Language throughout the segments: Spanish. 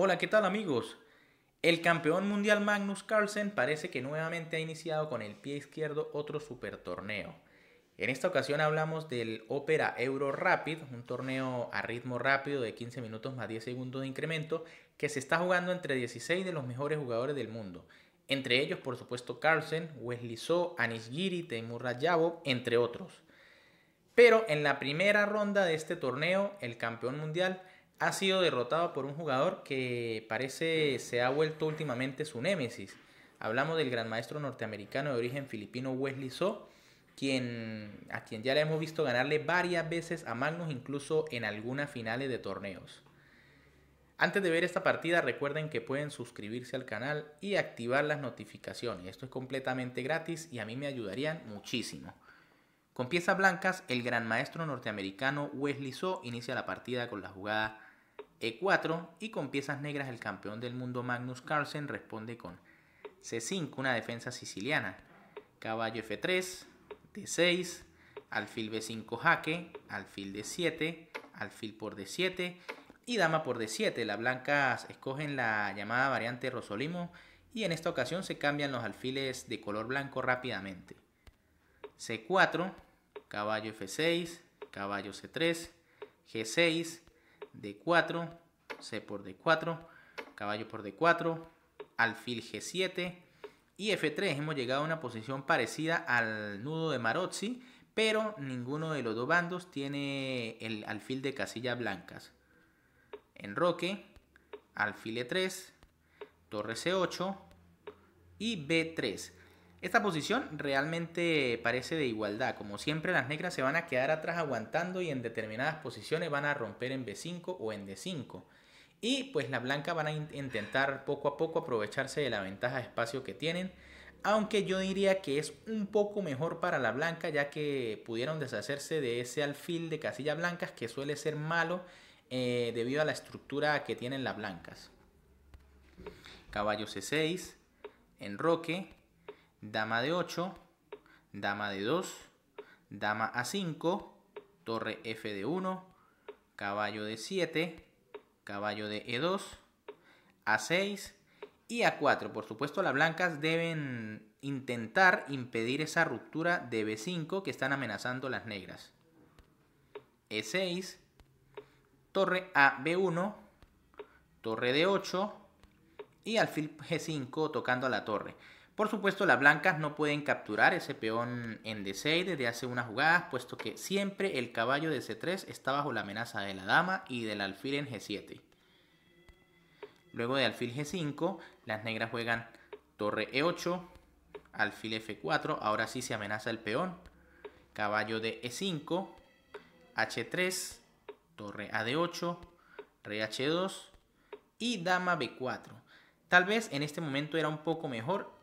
Hola, ¿qué tal amigos? El campeón mundial Magnus Carlsen parece que nuevamente ha iniciado con el pie izquierdo otro super torneo. En esta ocasión hablamos del Opera Euro Rapid, un torneo a ritmo rápido de 15 minutos más 10 segundos de incremento que se está jugando entre 16 de los mejores jugadores del mundo. Entre ellos, por supuesto, Carlsen, Wesley So, Anish Giri, Teimour Radjabov, entre otros. Pero en la primera ronda de este torneo, el campeón mundial ha sido derrotado por un jugador que parece se ha vuelto últimamente su némesis. Hablamos del gran maestro norteamericano de origen filipino Wesley So, a quien ya le hemos visto ganarle varias veces a Magnus, incluso en algunas finales de torneos. Antes de ver esta partida, recuerden que pueden suscribirse al canal y activar las notificaciones. Esto es completamente gratis y a mí me ayudarían muchísimo. Con piezas blancas, el gran maestro norteamericano Wesley So inicia la partida con la jugada E4, y con piezas negras el campeón del mundo Magnus Carlsen responde con C5, una defensa siciliana. Caballo F3, D6, alfil B5 jaque, alfil D7, alfil por D7 y dama por D7. Las blancas escogen la llamada variante Rosolimo y en esta ocasión se cambian los alfiles de color blanco rápidamente. C4, caballo F6, caballo C3, G6, D4, C por D4, caballo por D4, alfil G7 y F3. Hemos llegado a una posición parecida al nudo de Marozzi, pero ninguno de los dos bandos tiene el alfil de casillas blancas. Enroque, alfil E3, torre C8 y B3. Esta posición realmente parece de igualdad. Como siempre, las negras se van a quedar atrás aguantando y en determinadas posiciones van a romper en B5 o en D5. Y pues las blancas van a intentar poco a poco aprovecharse de la ventaja de espacio que tienen. Aunque yo diría que es un poco mejor para la blanca, ya que pudieron deshacerse de ese alfil de casillas blancas que suele ser malo debido a la estructura que tienen las blancas. Caballo C6, enroque, dama de 8, dama de 2, dama A5, torre F de 1, caballo de 7, caballo de E2, A6 y A4. Por supuesto, las blancas deben intentar impedir esa ruptura de B5 que están amenazando las negras. E6, torre A B1, torre D8 y alfil G5 tocando a la torre. Por supuesto, las blancas no pueden capturar ese peón en D6 desde hace unas jugadas, puesto que siempre el caballo de C3 está bajo la amenaza de la dama y del alfil en G7. Luego de alfil G5, las negras juegan torre E8, alfil F4, ahora sí se amenaza el peón, caballo de E5, H3, torre A de 8, rey H2 y dama B4. Tal vez en este momento era un poco mejor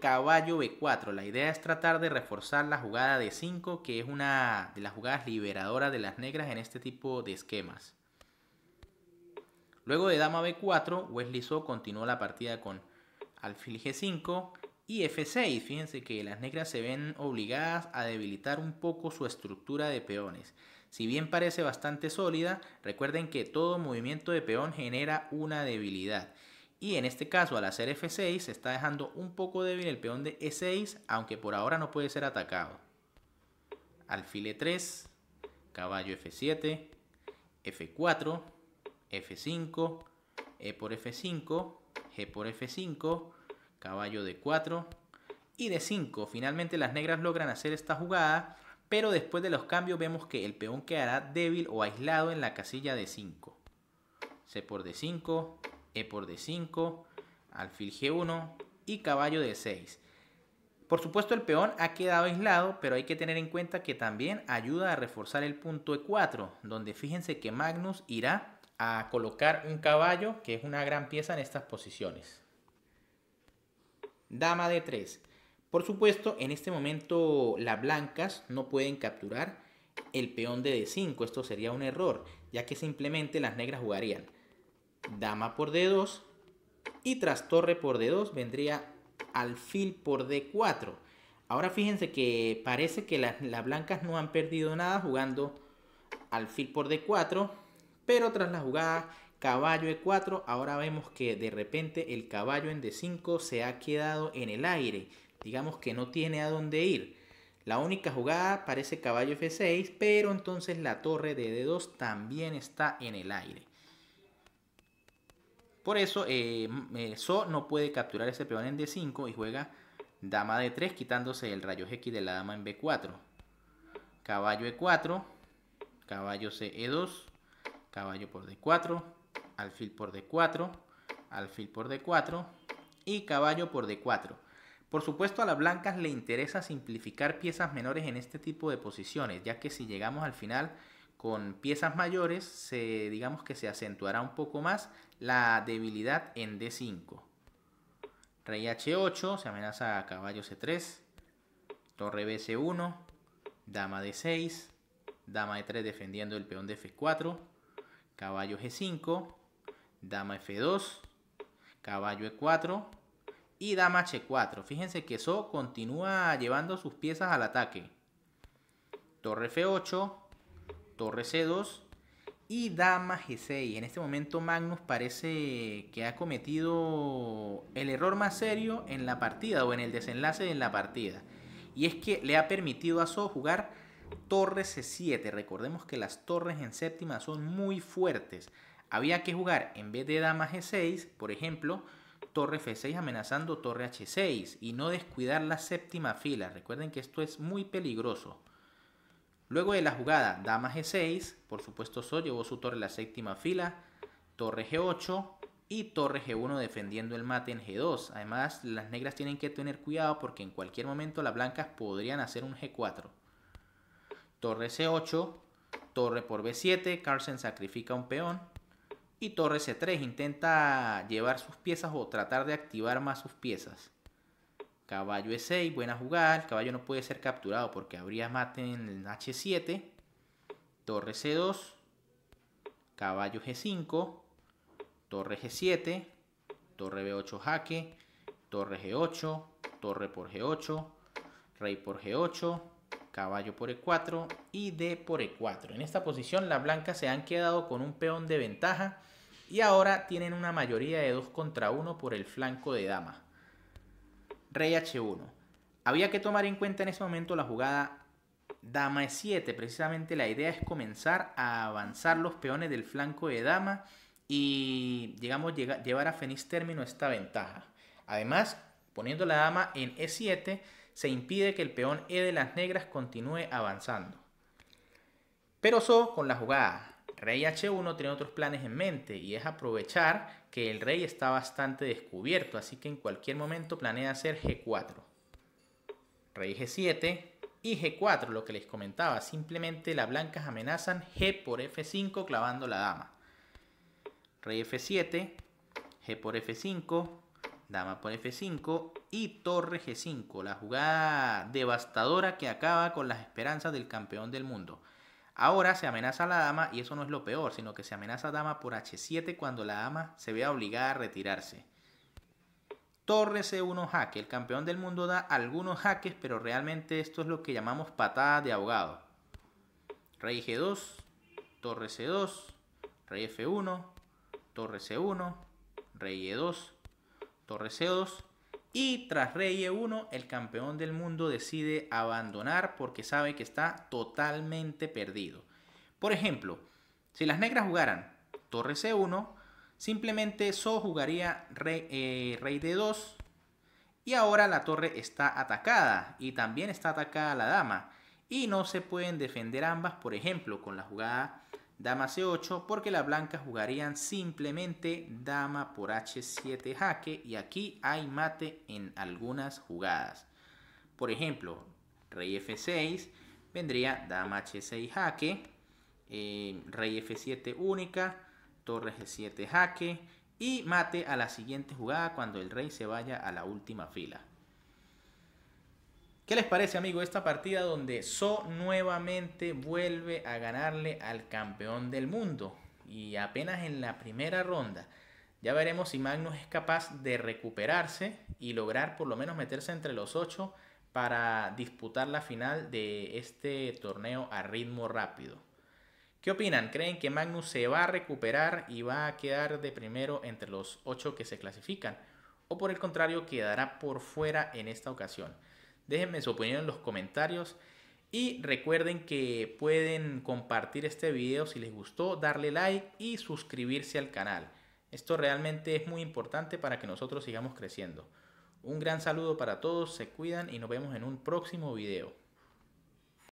caballo B4. La idea es tratar de reforzar la jugada de 5, que es una de las jugadas liberadoras de las negras en este tipo de esquemas. Luego de dama B4, Wesley So continuó la partida con alfil G5 y F6. Fíjense que las negras se ven obligadas a debilitar un poco su estructura de peones. Si bien parece bastante sólida, recuerden que todo movimiento de peón genera una debilidad. Y en este caso, al hacer F6, se está dejando un poco débil el peón de E6, aunque por ahora no puede ser atacado. Alfil E3, caballo F7, F4, F5, E por F5, G por F5, caballo D4 y D5. Finalmente las negras logran hacer esta jugada, pero después de los cambios vemos que el peón quedará débil o aislado en la casilla D5. C por D5, E por D5, alfil G1 y caballo D6. Por supuesto, el peón ha quedado aislado, pero hay que tener en cuenta que también ayuda a reforzar el punto E4, donde fíjense que Magnus irá a colocar un caballo, que es una gran pieza en estas posiciones. Dama D3. Por supuesto, en este momento las blancas no pueden capturar el peón de D5. Esto sería un error, ya que simplemente las negras jugarían dama por D2 y tras torre por D2 vendría alfil por D4. Ahora fíjense que parece que las blancas no han perdido nada jugando alfil por D4, pero tras la jugada caballo E4, ahora vemos que de repente el caballo en D5 se ha quedado en el aire, digamos que no tiene a dónde ir. La única jugada parece caballo F6, pero entonces la torre de D2 también está en el aire. Por eso So no puede capturar ese peón en D5 y juega dama D3 quitándose el rayo X de la dama en B4. Caballo E4, caballo E2, caballo por D4, alfil por D4, alfil por D4 y caballo por D4. Por supuesto a las blancas le interesa simplificar piezas menores en este tipo de posiciones, ya que si llegamos al final con piezas mayores, digamos que se acentuará un poco más la debilidad en D5. Rey H8, se amenaza a caballo C3, torre BC1, dama D6, dama E3 defendiendo el peón de F4, caballo G5, dama F2, caballo E4 y dama H4. Fíjense que So continúa llevando sus piezas al ataque. Torre F8, torre C2 y dama G6. En este momento Magnus parece que ha cometido el error más serio en la partida o en el desenlace de la partida. Y es que le ha permitido a So jugar torre C7. Recordemos que las torres en séptima son muy fuertes. Había que jugar en vez de dama G6, por ejemplo, torre F6 amenazando torre H6 y no descuidar la séptima fila. Recuerden que esto es muy peligroso. Luego de la jugada dama G6, por supuesto So llevó su torre a la séptima fila, torre G8 y torre G1 defendiendo el mate en G2. Además, las negras tienen que tener cuidado porque en cualquier momento las blancas podrían hacer un G4. Torre C8, torre por B7, Carlsen sacrifica un peón y torre C3, intenta llevar sus piezas o tratar de activar más sus piezas. Caballo E6, buena jugada, el caballo no puede ser capturado porque habría mate en H7, torre C2, caballo G5, torre G7, torre B8 jaque, torre G8, torre por G8, rey por G8, caballo por E4 y D por E4. En esta posición las blancas se han quedado con un peón de ventaja y ahora tienen una mayoría de 2 contra 1 por el flanco de dama. Rey H1. Había que tomar en cuenta en ese momento la jugada dama E7. Precisamente la idea es comenzar a avanzar los peones del flanco de dama y digamos llevar a feliz término esta ventaja. Además, poniendo la dama en E7 se impide que el peón E de las negras continúe avanzando. Pero So con la jugada rey H1 tiene otros planes en mente y es aprovechar que el rey está bastante descubierto, así que en cualquier momento planea hacer G4. Rey G7 y G4, lo que les comentaba, simplemente las blancas amenazan G por F5 clavando la dama. Rey F7, G por F5, dama por F5 y torre G5, la jugada devastadora que acaba con las esperanzas del campeón del mundo. Ahora se amenaza a la dama y eso no es lo peor, sino que se amenaza a dama por H7 cuando la dama se vea obligada a retirarse. Torre C1 jaque. El campeón del mundo da algunos jaques, pero realmente esto es lo que llamamos patada de ahogado. Rey G2, torre C2, rey F1, torre C1, rey E2, torre C2. Y tras rey E1, el campeón del mundo decide abandonar porque sabe que está totalmente perdido. Por ejemplo, si las negras jugaran torre C1, simplemente So jugaría rey D2 y ahora la torre está atacada y también está atacada la dama. Y no se pueden defender ambas, por ejemplo, con la jugada dama C8 porque las blancas jugarían simplemente dama por H7 jaque y aquí hay mate en algunas jugadas. Por ejemplo, rey F6 vendría dama H6 jaque, rey F7 única, torre G7 jaque y mate a la siguiente jugada cuando el rey se vaya a la última fila. ¿Qué les parece, amigo, esta partida donde So nuevamente vuelve a ganarle al campeón del mundo? Y apenas en la primera ronda. Ya veremos si Magnus es capaz de recuperarse y lograr por lo menos meterse entre los 8 para disputar la final de este torneo a ritmo rápido. ¿Qué opinan? ¿Creen que Magnus se va a recuperar y va a quedar de primero entre los 8 que se clasifican? ¿O por el contrario quedará por fuera en esta ocasión? Déjenme su opinión en los comentarios. Y recuerden que pueden compartir este video si les gustó, darle like y suscribirse al canal. Esto realmente es muy importante para que nosotros sigamos creciendo. Un gran saludo para todos, se cuidan y nos vemos en un próximo video.